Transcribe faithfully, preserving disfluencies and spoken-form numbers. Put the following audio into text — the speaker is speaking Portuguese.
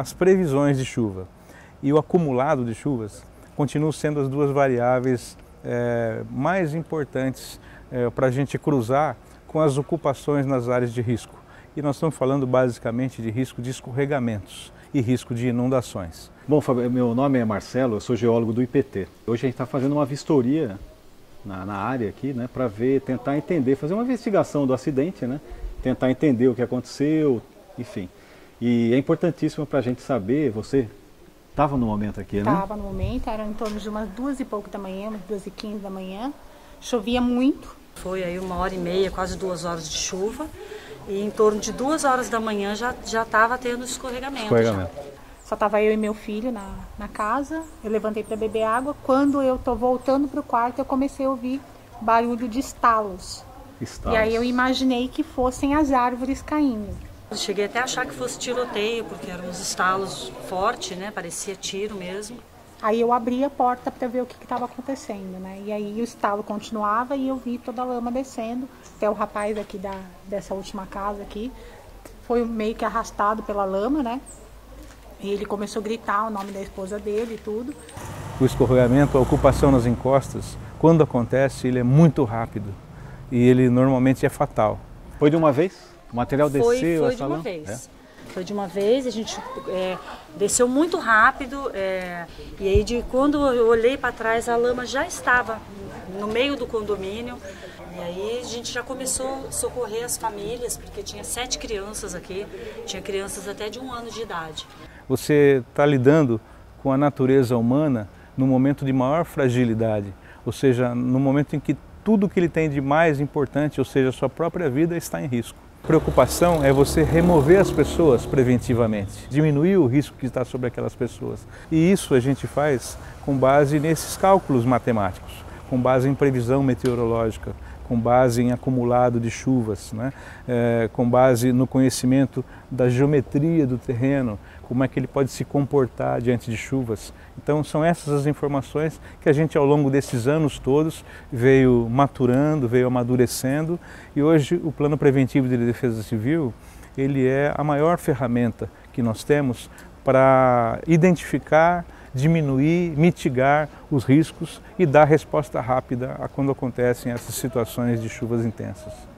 as previsões de chuva e o acumulado de chuvas continuam sendo as duas variáveis é, mais importantes é, para a gente cruzar com as ocupações nas áreas de risco. E nós estamos falando basicamente de risco de escorregamentos e risco de inundações. Bom, Fábio, meu nome é Marcelo, eu sou geólogo do I P T. Hoje a gente está fazendo uma vistoria na, na área aqui, né, para ver, tentar entender, fazer uma investigação do acidente, né, tentar entender o que aconteceu, enfim. E é importantíssimo para a gente saber, você estava no momento aqui, né? Estava no momento, era em torno de umas duas e pouco da manhã, umas duas e quinze da manhã, chovia muito. Foi aí uma hora e meia, quase duas horas de chuva, e em torno de duas horas da manhã já já estava tendo escorregamento. escorregamento. Só estava eu e meu filho na, na casa, eu levantei para beber água, quando eu estou voltando para o quarto eu comecei a ouvir barulho de estalos. estalos, e aí eu imaginei que fossem as árvores caindo. Cheguei até a achar que fosse tiroteio, porque eram uns estalos fortes, né? Parecia tiro mesmo. Aí eu abri a porta para ver o que estava acontecendo, né? E aí o estalo continuava e eu vi toda a lama descendo. Até o rapaz aqui da, dessa última casa aqui foi meio que arrastado pela lama, né? E ele começou a gritar o nome da esposa dele e tudo. O escorregamento, a ocupação nas encostas, quando acontece, ele é muito rápido. E ele normalmente é fatal. Foi de uma vez? O material foi, desceu? Foi de uma vez. É. Foi de uma vez, a gente é, desceu muito rápido é, e aí de, quando eu olhei para trás a lama já estava no meio do condomínio e aí a gente já começou a socorrer as famílias porque tinha sete crianças aqui, tinha crianças até de um ano de idade. Você está lidando com a natureza humana no momento de maior fragilidade, ou seja, no momento em que tudo que ele tem de mais importante, ou seja, a sua própria vida está em risco. Preocupação é você remover as pessoas preventivamente, diminuir o risco que está sobre aquelas pessoas. E isso a gente faz com base nesses cálculos matemáticos, com base em previsão meteorológica, com base em acumulado de chuvas, né? É, com base no conhecimento da geometria do terreno, como é que ele pode se comportar diante de chuvas. Então são essas as informações que a gente ao longo desses anos todos veio maturando, veio amadurecendo e hoje o Plano Preventivo de Defesa Civil ele é a maior ferramenta que nós temos para identificar, diminuir, mitigar os riscos e dar resposta rápida a quando acontecem essas situações de chuvas intensas.